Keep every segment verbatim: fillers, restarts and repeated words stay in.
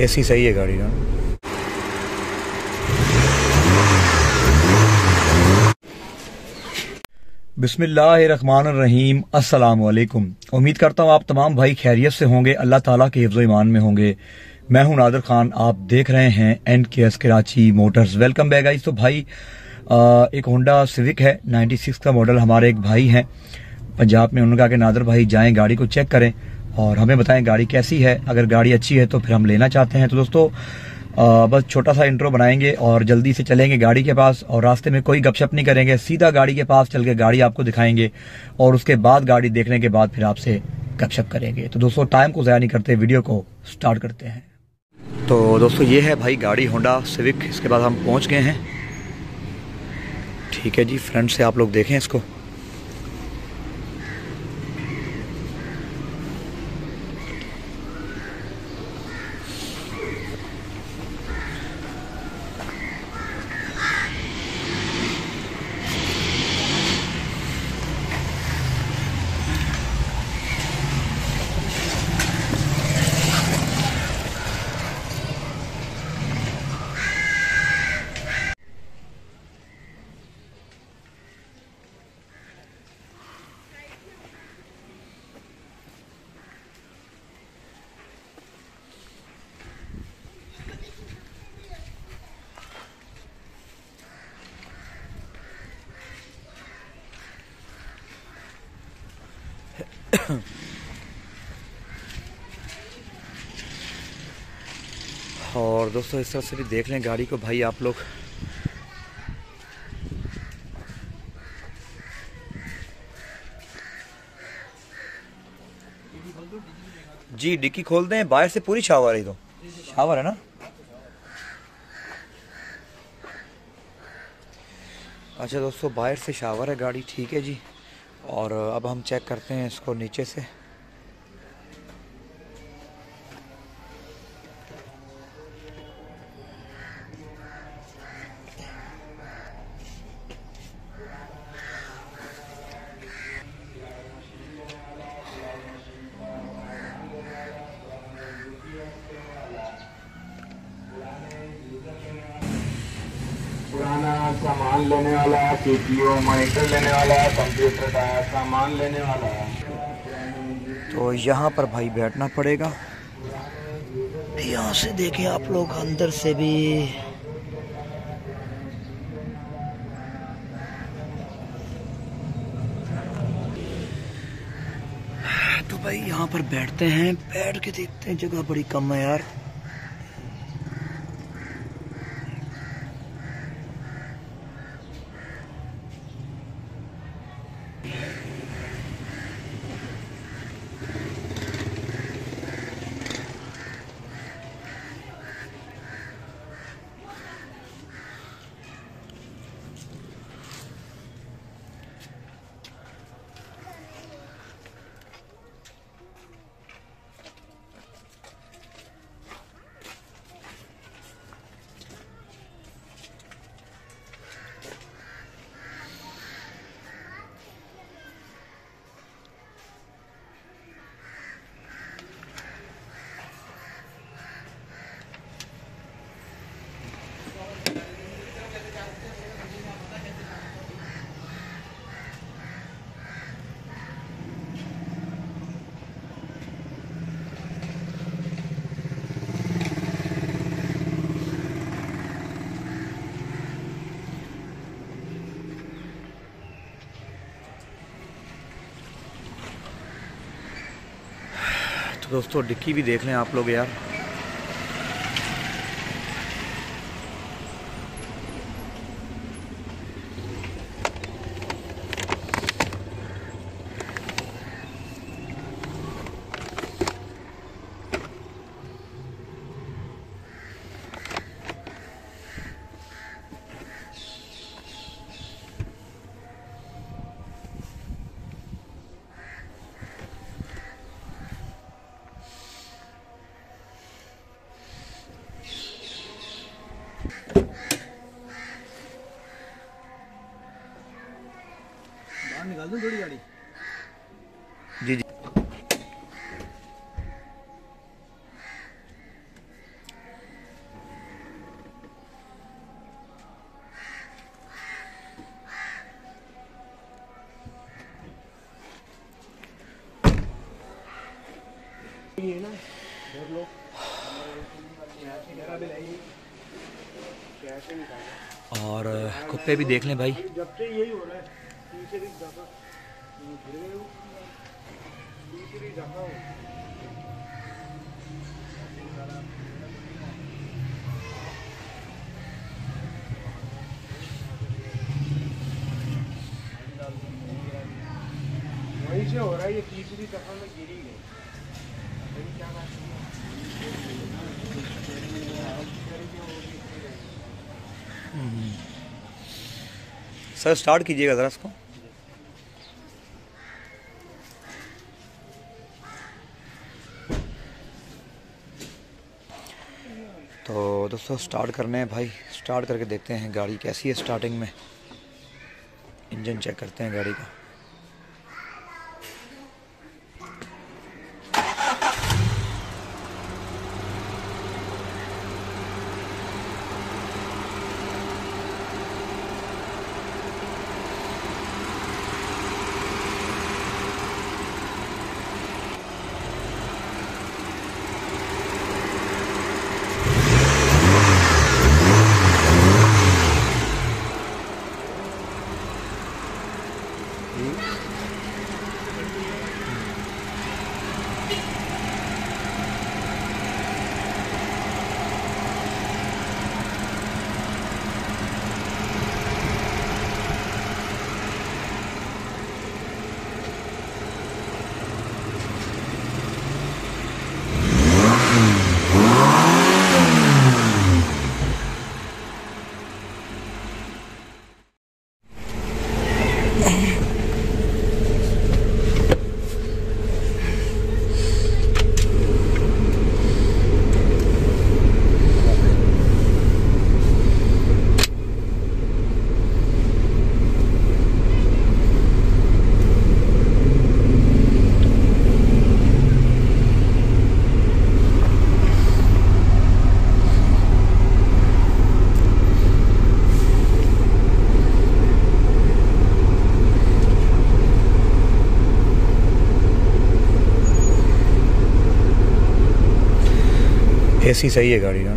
AC सही है गाड़ी का। बिस्मिल्लाहिर्रहमानिर्रहीम, अस्सलाम वालेकुम। उम्मीद करता हूँ आप तमाम भाई खैरियत से होंगे, अल्लाह ताला के हिफ्ज़ो ईमान में होंगे। मैं हूँ नादर खान, आप देख रहे हैं NKS Karachi motors. Welcome back guys. तो भाई आ, एक होंडा सिविक है छियानवे का मॉडल। हमारे एक भाई हैं पंजाब में, उन्होंने कहा कि नादर भाई जाएं गाड़ी को चेक करें और हमें बताएं गाड़ी कैसी है। अगर गाड़ी अच्छी है तो फिर हम लेना चाहते हैं। तो दोस्तों आ, बस छोटा सा इंट्रो बनाएंगे और जल्दी से चलेंगे गाड़ी के पास, और रास्ते में कोई गपशप नहीं करेंगे, सीधा गाड़ी के पास चल के गाड़ी आपको दिखाएंगे और उसके बाद गाड़ी देखने के बाद फिर आपसे गपशप करेंगे। तो दोस्तों टाइम को ज़ाया नहीं करते, वीडियो को स्टार्ट करते हैं। तो दोस्तों ये है भाई गाड़ी होंडा सिविक। इसके बाद हम पहुँच गए हैं। ठीक है जी, फ्रंट से आप लोग देखें इसको। और दोस्तों इस तरह से भी देख लें गाड़ी को भाई आप लोग। जी डिक्की खोल दें, बाहर से पूरी शावर है। तो शावर है ना, अच्छा दोस्तों बाहर से शावर है गाड़ी। ठीक है जी, और अब हम चेक करते हैं इसको नीचे से। सामान लेने वाला, सीपीयू मॉनिटर लेने वाला, कंप्यूटर का सामान लेने वाला, तो यहाँ पर भाई बैठना पड़ेगा। यहाँ से देखें आप लोग अंदर से भी। तो भाई यहाँ पर बैठते हैं, बैठ के देखते हैं, जगह बड़ी कम है यार। दोस्तों डिक्की भी देख लें आप लोग यार। और कुत्ते भी देख लें भाई। वही से हो रहा है ये, तीसरी दफा में गिरी है। क्या बात है सर, स्टार्ट कीजिएगा ज़रा इसको। तो दोस्तों स्टार्ट करने हैं भाई, स्टार्ट करके देखते हैं गाड़ी कैसी है। स्टार्टिंग में इंजन चेक करते हैं गाड़ी का। एसी सही है गाड़ी ना।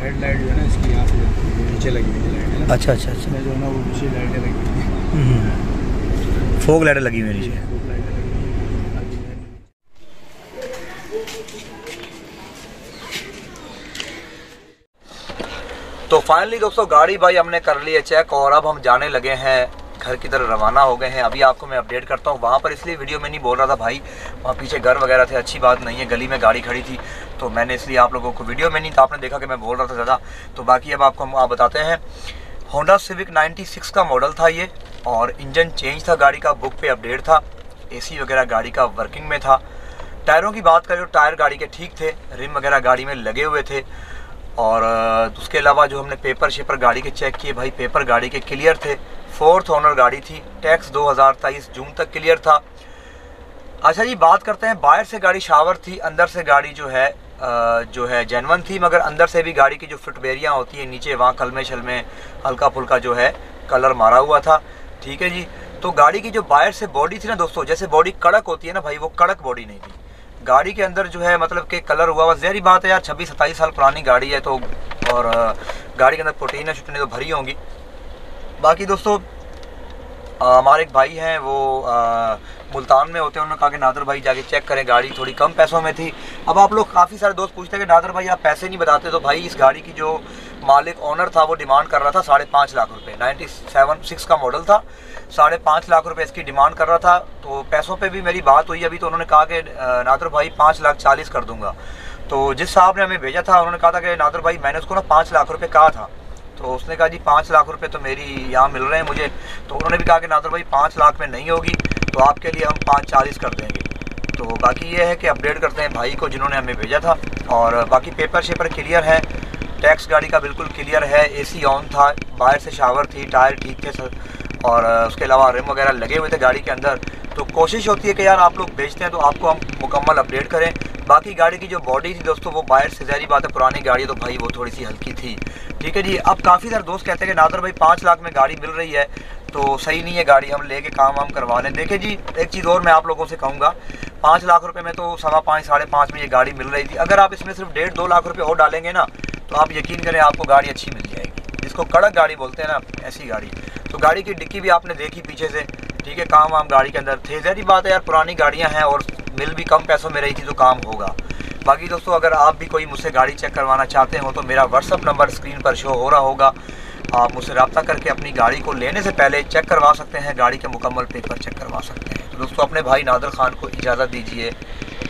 हेड लाइट जो है ना इसकी यहाँ पे नीचे लगी हुई है लाइट। अच्छा अच्छा अच्छा, जो है ना वो नीचे लाइटें लगी हुई हैं, फोग लाइटें लगी हुई नीचे। तो फाइनली दोस्तों गाड़ी भाई हमने कर ली है चेक और अब हम जाने लगे हैं, घर की तरफ रवाना हो गए हैं। अभी आपको मैं अपडेट करता हूँ। वहाँ पर इसलिए वीडियो में नहीं बोल रहा था भाई, वहाँ पीछे घर वगैरह थे, अच्छी बात नहीं है, गली में गाड़ी खड़ी थी तो मैंने इसलिए आप लोगों को वीडियो में नहीं था, आपने देखा कि मैं बोल रहा था ज़्यादा। तो बाकी अब आपको हम आप बताते हैं। होंडा सिविक नाइन्टी सिक्स का मॉडल था ये और इंजन चेंज था गाड़ी का, बुक पे अपडेट था, ए सी वगैरह गाड़ी का वर्किंग में था। टायरों की बात करें तो टायर गाड़ी के ठीक थे, रिम वगैरह गाड़ी में लगे हुए थे। और उसके अलावा जो हमने पेपर शेपर गाड़ी के चेक किए भाई, पेपर गाड़ी के क्लियर थे। फोर्थ ओनर गाड़ी थी, टैक्स दो हज़ार तेईस जून तक क्लियर था। अच्छा जी बात करते हैं, बाहर से गाड़ी शावर थी, अंदर से गाड़ी जो है जो है जेनवन थी, मगर अंदर से भी गाड़ी की जो फुटबेरियाँ होती है नीचे वहाँ कलमे शलमे हल्का फुल्का जो है कलर मारा हुआ था। ठीक है जी। तो गाड़ी की जो बाहर से बॉडी थी ना दोस्तों, जैसे बॉडी कड़क होती है ना भाई, वो कड़क बॉडी नहीं थी गाड़ी के अंदर, जो है मतलब के कलर हुआ हुआ। जहरी बात है यार, छब्बीस सत्ताईस साल पुरानी गाड़ी है तो, और गाड़ी के अंदर प्रोटीन है छुटने तो भरी होंगी। बाकी दोस्तों हमारे एक भाई हैं वो आ, मुल्तान में होते हैं, उन्होंने कहा कि नादर भाई जाके चेक करें, गाड़ी थोड़ी कम पैसों में थी। अब आप लोग काफ़ी सारे दोस्त पूछते हैं कि नादर भाई आप पैसे नहीं बताते, तो भाई इस गाड़ी की जो मालिक ओनर था वो डिमांड कर रहा था साढ़े पाँच लाख रुपये, नाइन्टी सेवन सिक्स का मॉडल था, साढ़े पाँच लाख रुपए इसकी डिमांड कर रहा था। तो पैसों पे भी मेरी बात हुई अभी, तो उन्होंने कहा कि नादर भाई पाँच लाख चालीस कर दूंगा। तो जिस साहब ने हमें भेजा था उन्होंने कहा था कि नादर भाई मैंने उसको ना पाँच लाख रुपए कहा था, तो उसने कहा जी पाँच लाख रुपए तो मेरी यहाँ मिल रहे हैं मुझे। तो उन्होंने भी कहा कि नादर भाई पाँच लाख में नहीं होगी, तो आपके लिए हम पाँच चालीस कर देंगे। तो बाकी ये है कि अपडेट करते हैं भाई को जिन्होंने हमें भेजा था, और बाकी पेपर शेपर क्लियर है, टैक्स गाड़ी का बिल्कुल क्लियर है, ए सी ऑन था, बाहर से शावर थी, टायर ठीक थे सर, और उसके अलावा रिम वगैरह लगे हुए थे गाड़ी के अंदर। तो कोशिश होती है कि यार आप लोग बेचते हैं तो आपको हम मुकम्मल अपडेट करें। बाकी गाड़ी की जो बॉडी थी दोस्तों वो बाहर से, ज़ाहिर बात है पुरानी गाड़ी है तो भाई वो थोड़ी सी हल्की थी, ठीक है जी। अब काफ़ी सारे दोस्त कहते हैं कि नादर भाई पाँच लाख में गाड़ी मिल रही है तो सही नहीं है, गाड़ी हम लेके काम वाम करवा लें। देखिए जी एक चीज़ और मैं आप लोगों से कहूँगा, पाँच लाख रुपए में तो सवा पाँच साढ़े पाँच में ये गाड़ी मिल रही थी। अगर आप इसमें सिर्फ डेढ़ दो लाख रुपए और डालेंगे ना तो आप यकीन करें आपको गाड़ी अच्छी मिल जाएगी, जिसको कड़क गाड़ी बोलते हैं ना, ऐसी गाड़ी। तो गाड़ी की डिक्की भी आपने देखी पीछे से, ठीक है, काम वाम गाड़ी के अंदर थे। जहरी बात है यार, पुरानी गाड़ियाँ हैं और मिल भी कम पैसों में रही थी तो काम होगा। बाकी दोस्तों अगर आप भी कोई मुझसे गाड़ी चेक करवाना चाहते हो तो मेरा व्हाट्सअप नंबर स्क्रीन पर शो हो रहा होगा, आप मुझसे रब्ता करके अपनी गाड़ी को लेने से पहले चेक करवा सकते हैं, गाड़ी के मुकम्मल पेपर चेक करवा सकते हैं। तो दोस्तों अपने भाई नादर खान को इजाज़त दीजिए,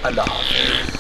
अल्लाह हाफ़िज़।